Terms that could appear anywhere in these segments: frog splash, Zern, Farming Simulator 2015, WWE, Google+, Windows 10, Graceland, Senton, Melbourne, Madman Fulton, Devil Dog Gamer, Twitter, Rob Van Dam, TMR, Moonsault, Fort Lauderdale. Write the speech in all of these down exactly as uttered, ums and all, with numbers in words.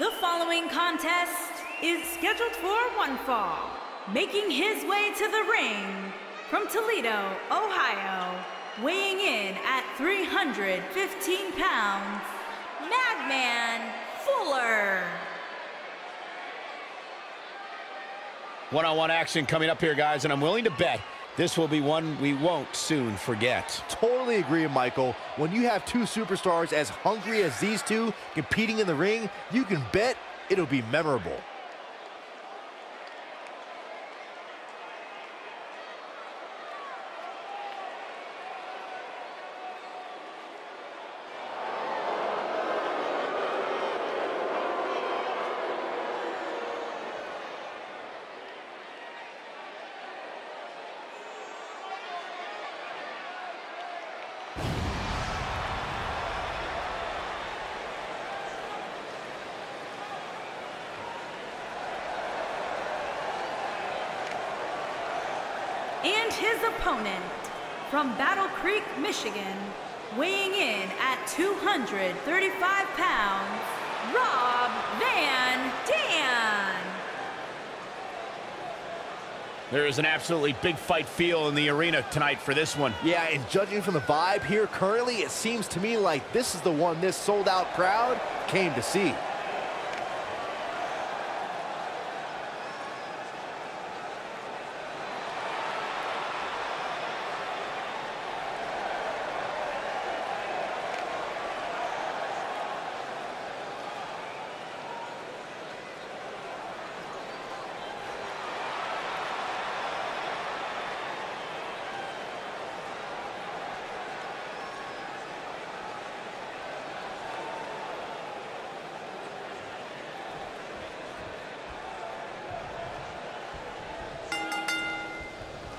The following contest is scheduled for one fall. Making his way to the ring from Toledo, Ohio, weighing in at three hundred fifteen pounds, Madman Fulton. One-on-one action coming up here, guys, and I'm willing to bet this will be one we won't soon forget. Totally agree, Michael. When you have two superstars as hungry as these two competing in the ring, you can bet it'll be memorable. And his opponent, from Battle Creek, Michigan, weighing in at two hundred thirty-five pounds, Rob Van Dam. There is an absolutely big fight feel in the arena tonight for this one. Yeah, and judging from the vibe here currently, it seems to me like this is the one this sold-out crowd came to see.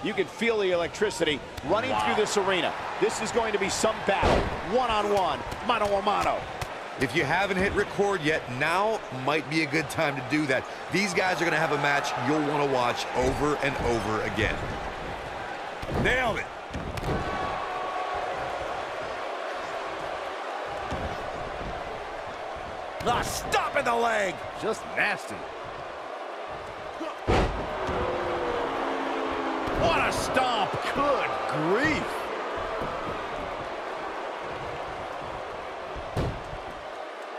You can feel the electricity running wow. through this arena. This is going to be some battle, one-on-one, mano-a-mano. If you haven't hit record yet, now might be a good time to do that. These guys are going to have a match you'll want to watch over and over again. Nailed it. The stop in the leg. Just nasty. What a stomp. Good grief.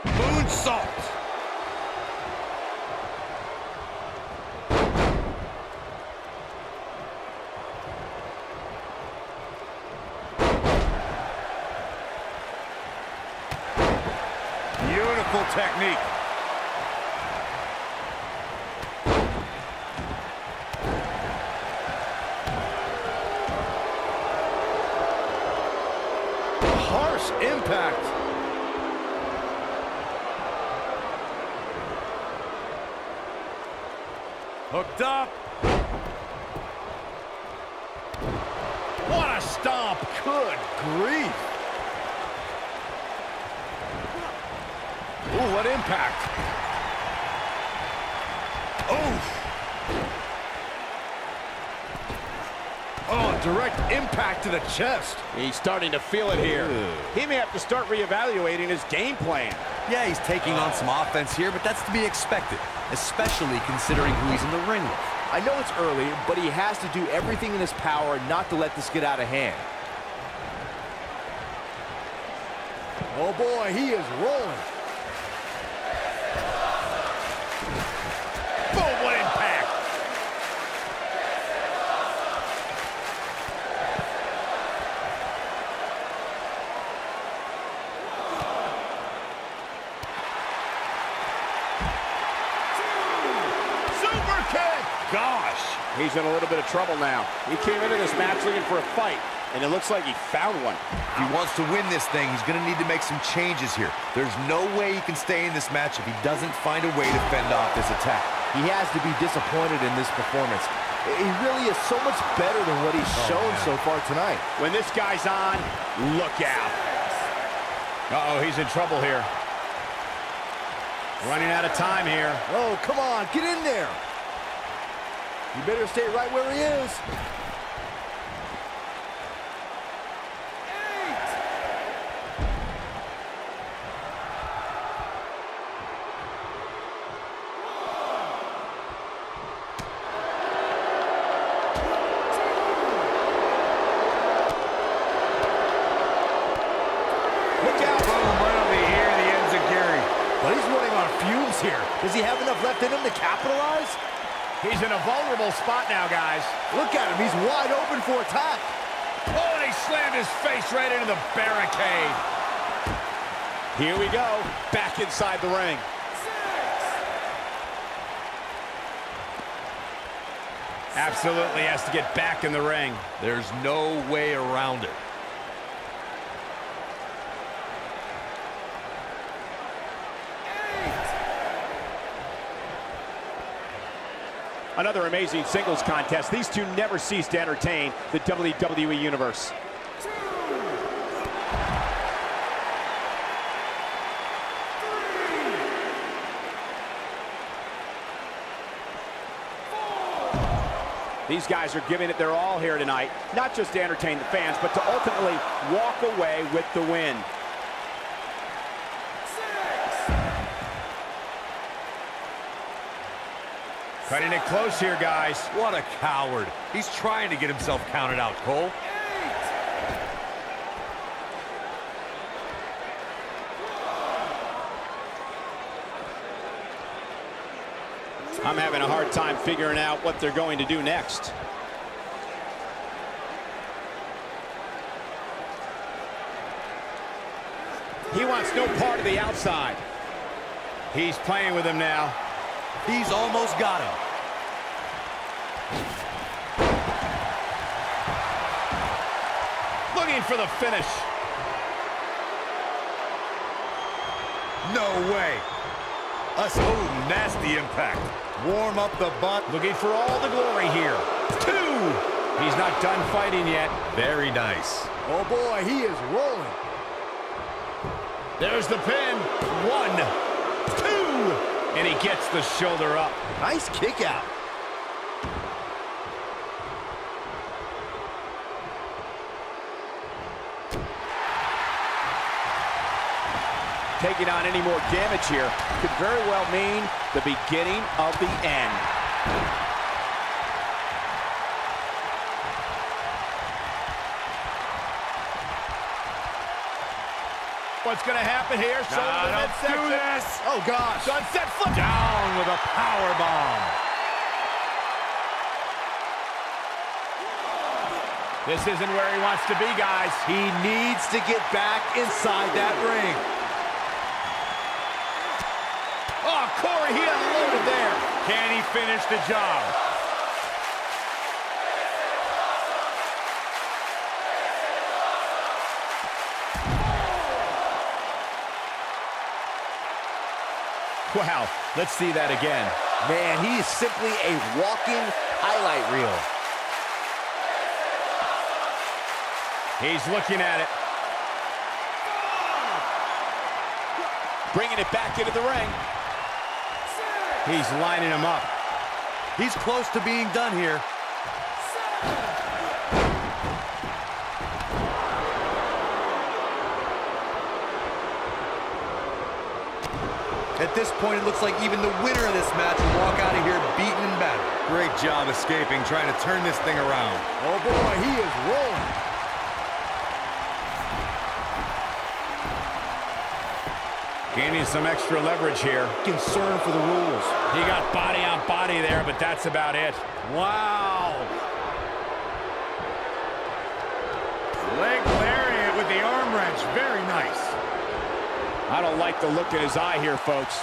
Moonsault. Beautiful technique. Harsh impact. Hooked up. What a stomp. Good grief. Ooh, what impact. Oof. Oh, direct impact to the chest. He's starting to feel it here. He may have to start reevaluating his game plan. Yeah, he's taking on some offense here, but that's to be expected, especially considering who he's in the ring with. I know it's early, but he has to do everything in his power not to let this get out of hand. Oh boy, he is rolling. He's in a little bit of trouble now. He came into this match looking for a fight, and it looks like he found one. If he wants to win this thing, he's going to need to make some changes here. There's no way he can stay in this match if he doesn't find a way to fend off this attack. He has to be disappointed in this performance. He really is so much better than what he's shown oh, so far tonight. When this guy's on, look out. Uh-oh, he's in trouble here. Running out of time here. Oh, come on, get in there. You better stay right where he is. Eight. fumes here. Does he have enough left in him to capitalize? He's in a vulnerable spot now, guys. Look at him. He's wide open for attack. Oh, and he slammed his face right into the barricade. Here we go. Back inside the ring. Absolutely has to get back in the ring. There's no way around it. Eight. Another amazing singles contest. These two never cease to entertain the W W E Universe. Two. These guys are giving it their all here tonight, not just to entertain the fans, but to ultimately walk away with the win. Six. Cutting it close here, guys. What a coward. He's trying to get himself counted out, Cole. I'm having a hard time figuring out what they're going to do next. He wants no part of the outside. He's playing with him now. He's almost got him. Looking for the finish. No way. A smooth, nasty impact. Warm up the butt. Looking for all the glory here. Two! He's not done fighting yet. Very nice. Oh, boy, he is rolling. There's the pin. One, two! And he gets the shoulder up. Nice kick out. Taking on any more damage here could very well mean the beginning of the end. What's going to happen here? No, don't do this. Oh, gosh. Sunset flip. Down with a power bomb. This isn't where he wants to be, guys. He needs to get back inside that ring. Oh, Corey, he unloaded there. Can he finish the job? Wow, let's see that again. Man, he is simply a walking highlight reel. He's looking at it. Bringing it back into the ring. He's lining him up. He's close to being done here. At this point, it looks like even the winner of this match will walk out of here beaten and battered. Great job escaping, trying to turn this thing around. Oh, boy, he is rolling. Gaining some extra leverage here. Concern for the rules. He got body on body there, but that's about it. Wow. Leg lariat with the arm wrench. Very nice. I don't like the look in his eye here, folks.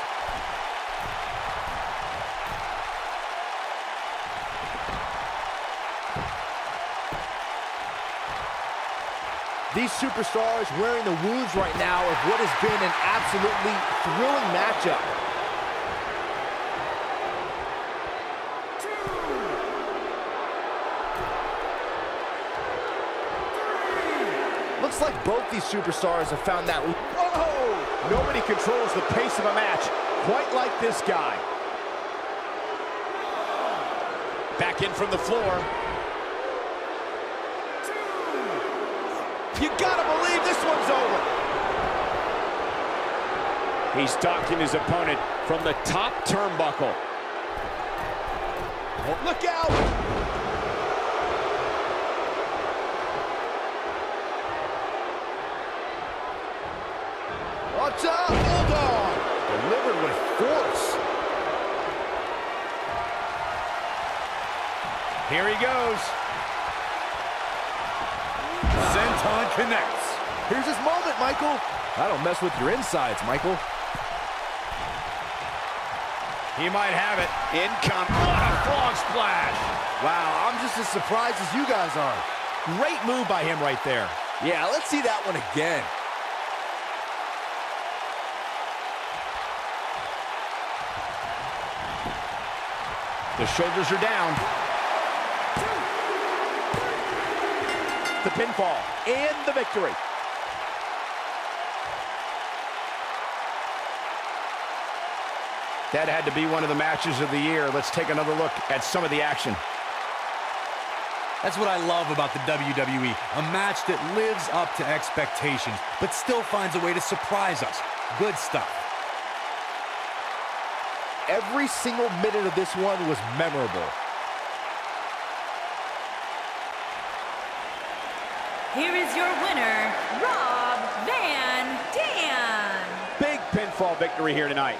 These superstars wearing the wounds right now of what has been an absolutely thrilling matchup. Two. Three. Looks like both these superstars have found that. Whoa! Nobody controls the pace of a match quite like this guy. Back in from the floor. You gotta believe this one's over. He's docking his opponent from the top turnbuckle. Oh, look out! Watch out, Bulldog! Delivered with force. Here he goes. Senton connects. Here's his moment, Michael. I don't mess with your insides, Michael. He might have it. Income. What a frog splash. Wow, I'm just as surprised as you guys are. Great move by him right there. Yeah, let's see that one again. The shoulders are down. The pinfall and the victory. That had to be one of the matches of the year. Let's take another look at some of the action. That's what I love about the W W E, a match that lives up to expectations, but still finds a way to surprise us. Good stuff. Every single minute of this one was memorable. Here is your winner, Rob Van Dam. Big pinfall victory here tonight.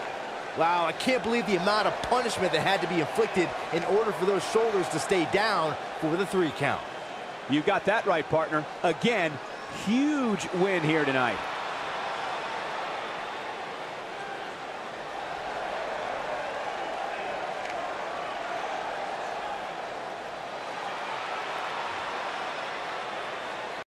Wow, I can't believe the amount of punishment that had to be inflicted in order for those shoulders to stay down for the three count. You got that right, partner. Again, huge win here tonight.